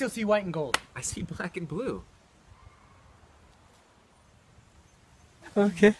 still see white and gold. I see black and blue. Okay.